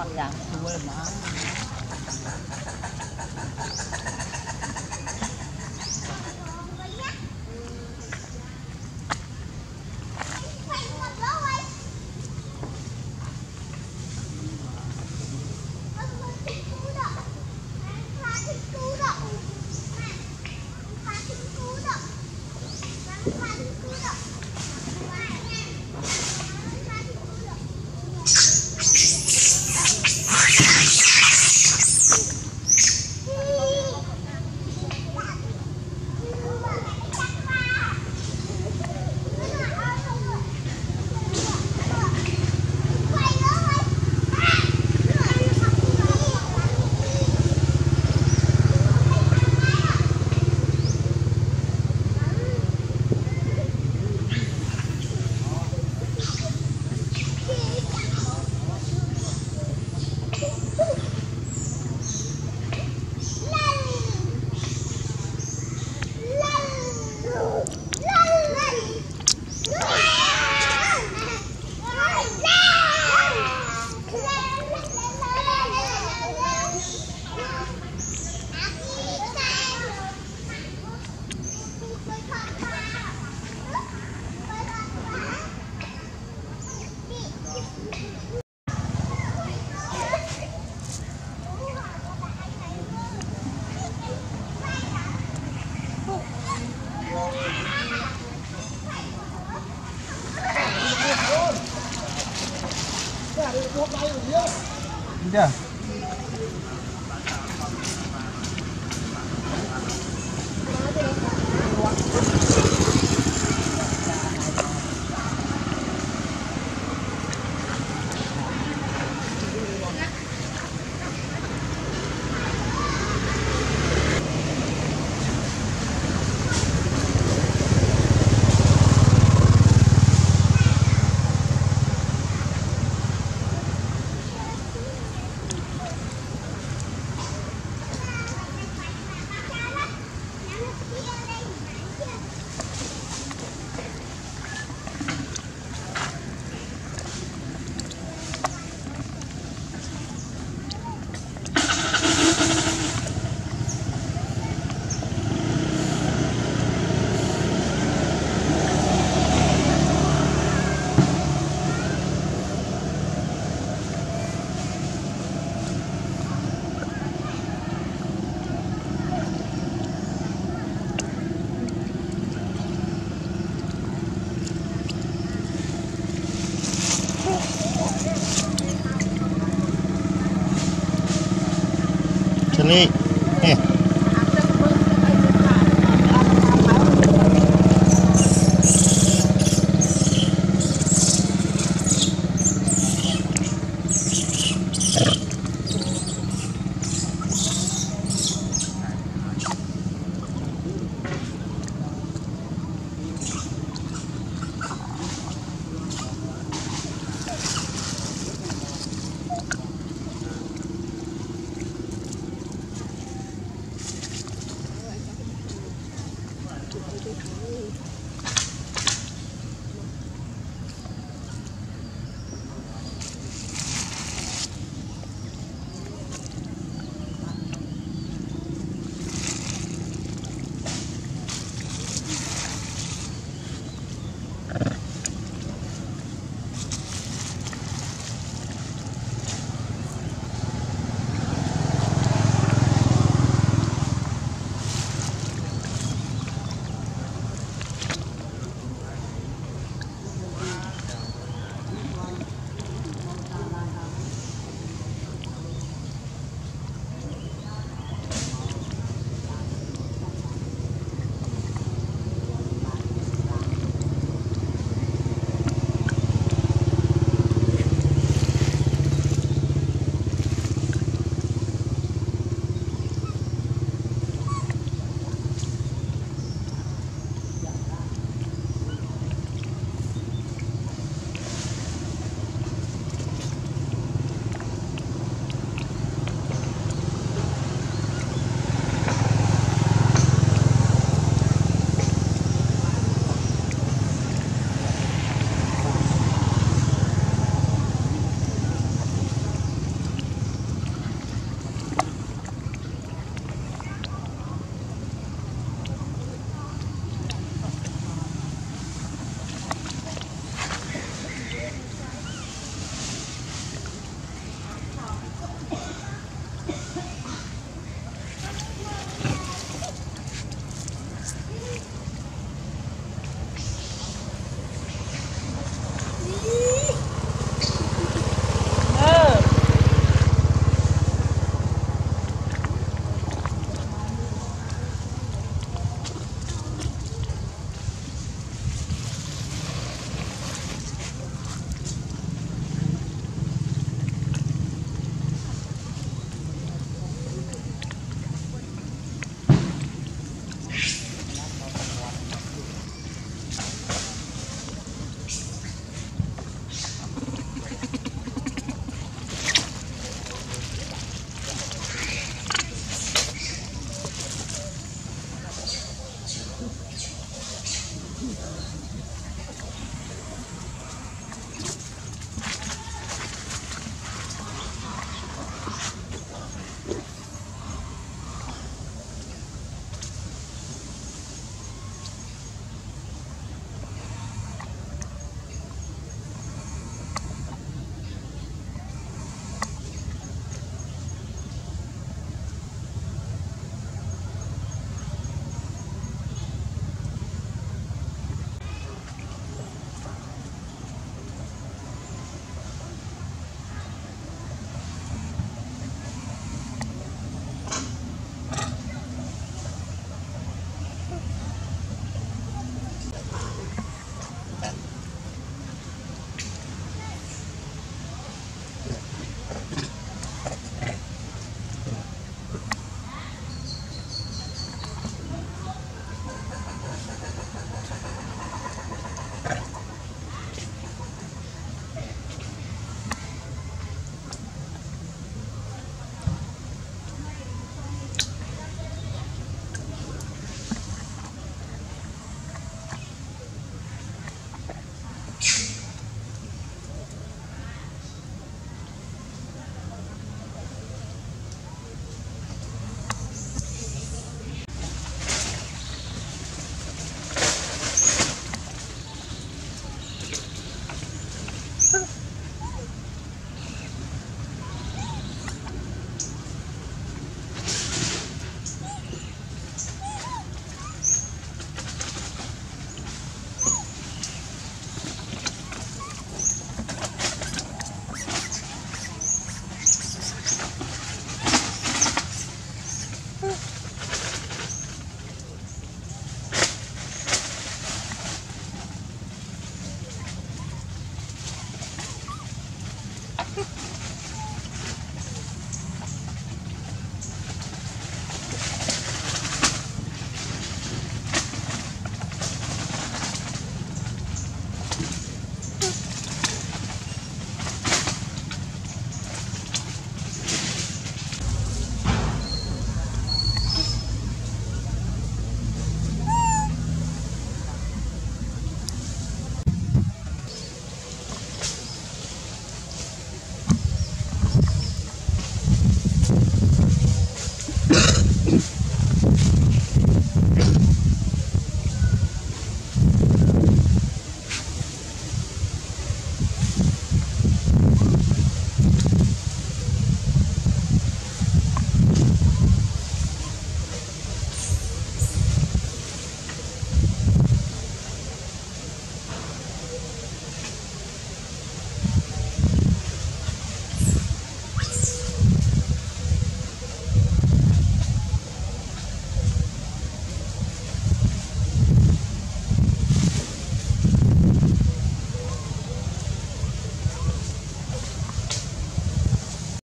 con gà chua mà. Yeah. Ini,